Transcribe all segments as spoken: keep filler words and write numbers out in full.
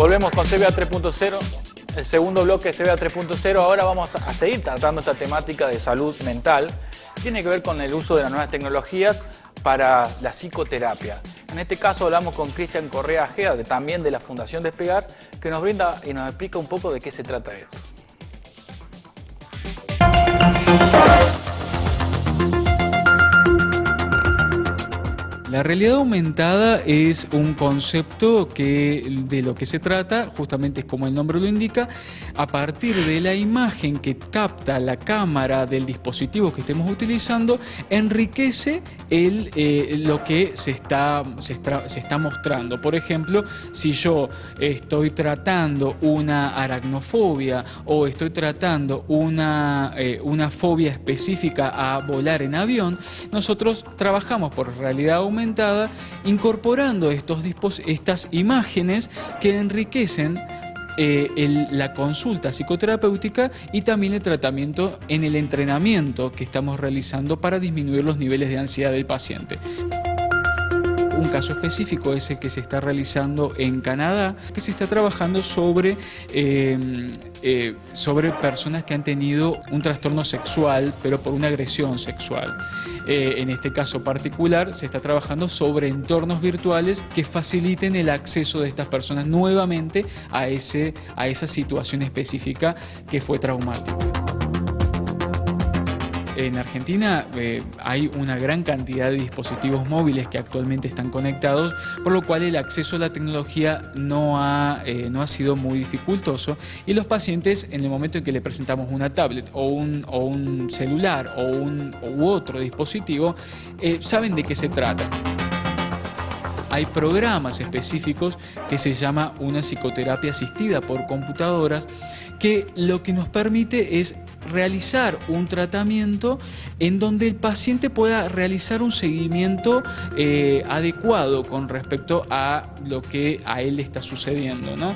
Volvemos con C B A tres punto cero, el segundo bloque de C B A tres punto cero. Ahora vamos a seguir tratando esta temática de salud mental. Tiene que ver con el uso de las nuevas tecnologías para la psicoterapia. En este caso hablamos con Cristian Correa Agea, de, también de la Fundación Despegar, que nos brinda y nos explica un poco de qué se trata esto. La realidad aumentada es un concepto que de lo que se trata, justamente es como el nombre lo indica, a partir de la imagen que capta la cámara del dispositivo que estemos utilizando, enriquece el, eh, lo que se está, se, está, se está mostrando. Por ejemplo, si yo estoy tratando una aracnofobia o estoy tratando una, eh, una fobia específica a volar en avión, nosotros trabajamos por realidad aumentada, incorporando estos estas imágenes que enriquecen eh, el, la consulta psicoterapéutica y también el tratamiento en el entrenamiento que estamos realizando para disminuir los niveles de ansiedad del paciente. Un caso específico es el que se está realizando en Canadá, que se está trabajando sobre, eh, eh, sobre personas que han tenido un trastorno sexual, pero por una agresión sexual. Eh, en este caso particular se está trabajando sobre entornos virtuales que faciliten el acceso de estas personas nuevamente a, ese, a esa situación específica que fue traumática. En Argentina eh, hay una gran cantidad de dispositivos móviles que actualmente están conectados, por lo cual el acceso a la tecnología no ha, eh, no ha sido muy dificultoso, y los pacientes, en el momento en que le presentamos una tablet o un, o un celular o un u otro dispositivo, eh, saben de qué se trata. Hay programas específicos que se llama una psicoterapia asistida por computadoras, que lo que nos permite es realizar un tratamiento en donde el paciente pueda realizar un seguimiento eh, adecuado con respecto a lo que a él le está sucediendo, ¿no?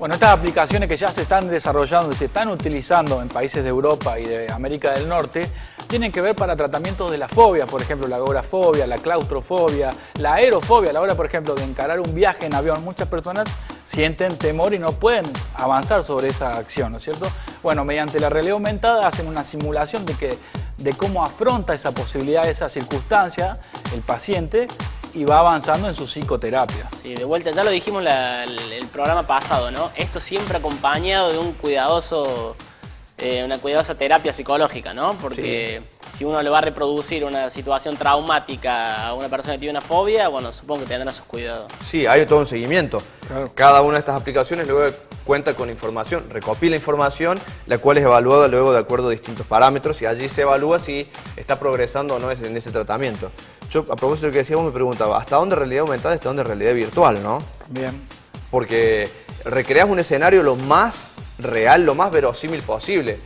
Bueno, estas aplicaciones que ya se están desarrollando y se están utilizando en países de Europa y de América del Norte tienen que ver para tratamientos de las fobias, por ejemplo, la agorafobia, la claustrofobia, la aerofobia. A la hora, por ejemplo, de encarar un viaje en avión, muchas personas sienten temor y no pueden avanzar sobre esa acción, ¿no es cierto? Bueno, mediante la realidad aumentada hacen una simulación de, que, de cómo afronta esa posibilidad, esa circunstancia, el paciente, y va avanzando en su psicoterapia. Sí, de vuelta, ya lo dijimos la, el, el programa pasado, ¿no? Esto siempre acompañado de un cuidadoso, eh, una cuidadosa terapia psicológica, ¿no? Porque sí, si uno le va a reproducir una situación traumática a una persona que tiene una fobia, bueno, supongo que tendrá sus cuidados. Sí, hay todo un seguimiento. Claro. Cada una de estas aplicaciones luego cuenta con información, recopila información, la cual es evaluada luego de acuerdo a distintos parámetros, y allí se evalúa si está progresando o no en ese tratamiento. Yo, a propósito de lo que decíamos, me preguntaba, ¿hasta dónde realidad aumentada, hasta dónde realidad virtual, no? Bien. Porque recreas un escenario lo más real, lo más verosímil posible.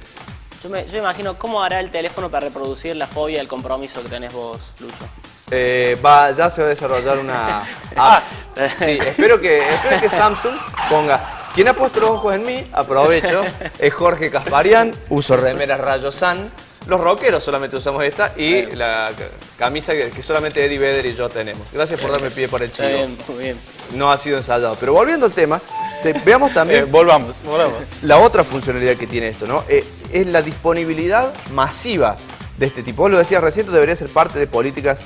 Yo me yo imagino, ¿cómo hará el teléfono para reproducir la fobia del compromiso que tenés vos, Lucho? Eh, va, ya se va a desarrollar una app. Sí, espero que, espero que Samsung ponga... Quien ha puesto los ojos en mí, aprovecho, es Jorge Casparián, uso remeras Rayosan. Los rockeros solamente usamos esta y bien, la camisa que solamente Eddie Vedder y yo tenemos. Gracias por darme pie para el chico. Bien, bien. No ha sido ensayado. Pero volviendo al tema, veamos también... Eh, volvamos, volvamos. La otra funcionalidad que tiene esto, ¿no? Eh, es la disponibilidad masiva de este tipo. Vos lo decías recién, debería ser parte de políticas,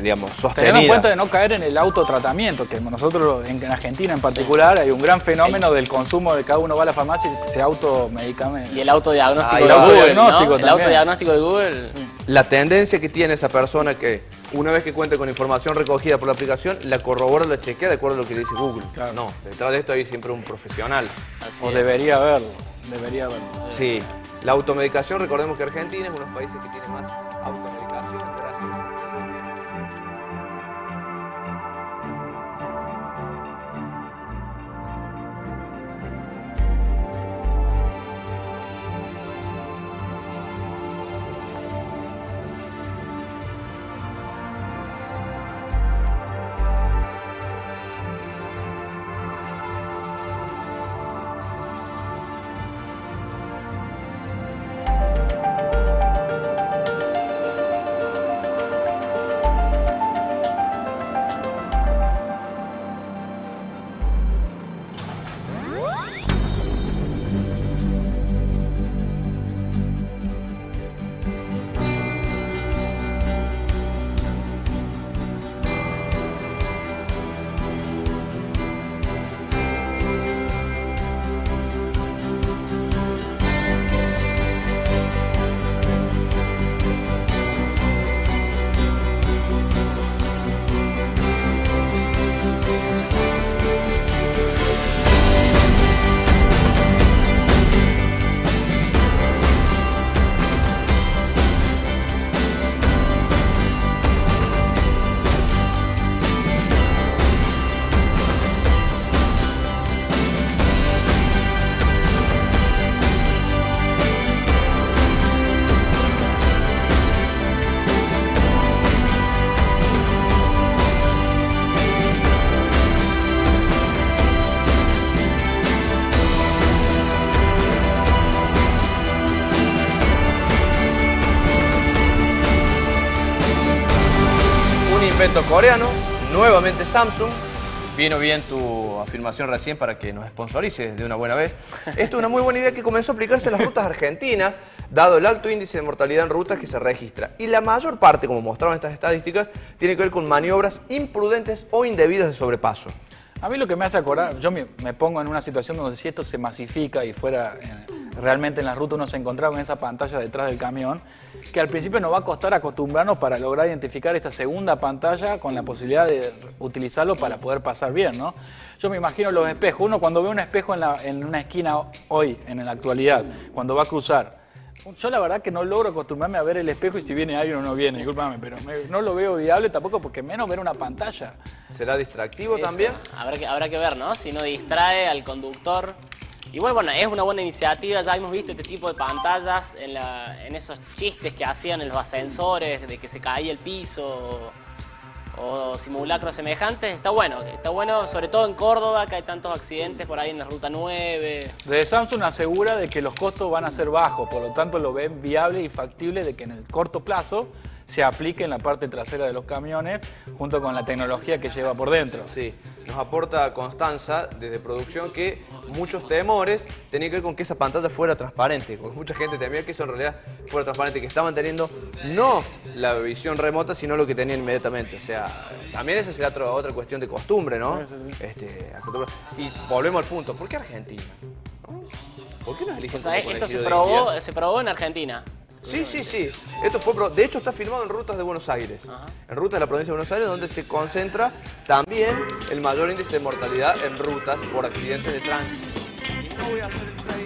digamos, sostenida. Tenemos en cuenta de no caer en el autotratamiento, que nosotros en Argentina en particular sí, hay un gran fenómeno el... del consumo de cada uno va a la farmacia y se automedicamenta. Y el autodiagnóstico ah, de el Google, autodiagnóstico, ¿no? El autodiagnóstico de Google. La tendencia que tiene esa persona que una vez que cuenta con información recogida por la aplicación, la corrobora, la chequea de acuerdo a lo que le dice Google. Claro. No, detrás de esto hay siempre un profesional. Así o es. debería haberlo, debería haberlo. Sí, la automedicación, recordemos que Argentina es uno de los países que tiene más automedicación. invento coreano, nuevamente Samsung. Vino bien tu afirmación recién para que nos sponsorices de una buena vez. Esto es una muy buena idea que comenzó a aplicarse en las rutas argentinas, dado el alto índice de mortalidad en rutas que se registra. Y la mayor parte, como mostraron estas estadísticas, tiene que ver con maniobras imprudentes o indebidas de sobrepaso. A mí lo que me hace acordar, yo me, me pongo en una situación donde si esto se masifica y fuera eh, realmente en las rutas uno se encontraba con esa pantalla detrás del camión, que al principio nos va a costar acostumbrarnos para lograr identificar esta segunda pantalla con la posibilidad de utilizarlo para poder pasar bien, ¿no? Yo me imagino los espejos. Uno cuando ve un espejo en, la, en una esquina hoy, en la actualidad, cuando va a cruzar, yo la verdad que no logro acostumbrarme a ver el espejo y si viene alguien o no viene, discúlpame, pero me, no lo veo viable tampoco porque menos ver una pantalla. ¿Será distractivo Eso. también? Habrá que, habrá que ver, ¿no? Si no distrae al conductor. Y bueno, bueno, es una buena iniciativa, ya hemos visto este tipo de pantallas en, la, en esos chistes que hacían en los ascensores, de que se caía el piso o, o simulacros semejantes. Está bueno, está bueno, sobre todo en Córdoba, que hay tantos accidentes por ahí en la Ruta nueve. Desde Samsung asegura de que los costos van a ser bajos, por lo tanto lo ven viable y factible de que en el corto plazo se aplique en la parte trasera de los camiones junto con la tecnología que lleva por dentro. Sí, nos aporta Constanza desde producción que muchos temores tenían que ver con que esa pantalla fuera transparente, porque mucha gente temía que eso en realidad fuera transparente, que estaban teniendo no la visión remota, sino lo que tenían inmediatamente. O sea, también esa será otra, otra cuestión de costumbre, ¿no? Sí, sí, sí. Este, y volvemos al punto, ¿por qué Argentina? ¿No? ¿Por qué nos eligen? O sea, esto se probó, se probó en Argentina. Sí, sí, sí. Esto fue, de hecho está filmado en rutas de Buenos Aires. Ajá. En rutas de la provincia de Buenos Aires, donde se concentra también el mayor índice de mortalidad en rutas por accidentes de tránsito. Y no voy a hacer el trade.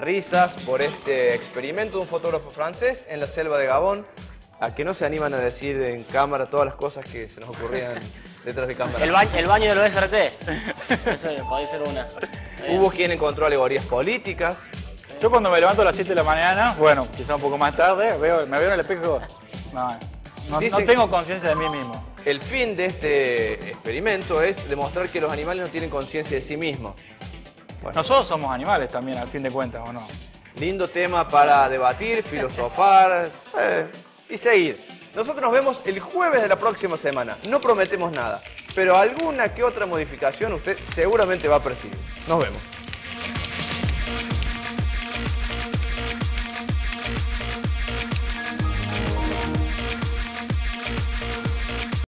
Risas por este experimento de un fotógrafo francés en la selva de Gabón, a que no se animan a decir en cámara todas las cosas que se nos ocurrían detrás de cámara. El, ba el baño de los S R T. Eso puede ser una. Hubo quien encontró alegorías políticas. Yo cuando me levanto a las siete de la mañana, bueno, quizá un poco más tarde, veo, me veo en el espejo. No, no, no tengo conciencia de mí mismo. El fin de este experimento es demostrar que los animales no tienen conciencia de sí mismos. Bueno. Nosotros somos animales también, al fin de cuentas, ¿o no? Lindo tema para debatir, filosofar eh, y seguir. Nosotros nos vemos el jueves de la próxima semana. No prometemos nada, pero alguna que otra modificación usted seguramente va a percibir. Nos vemos.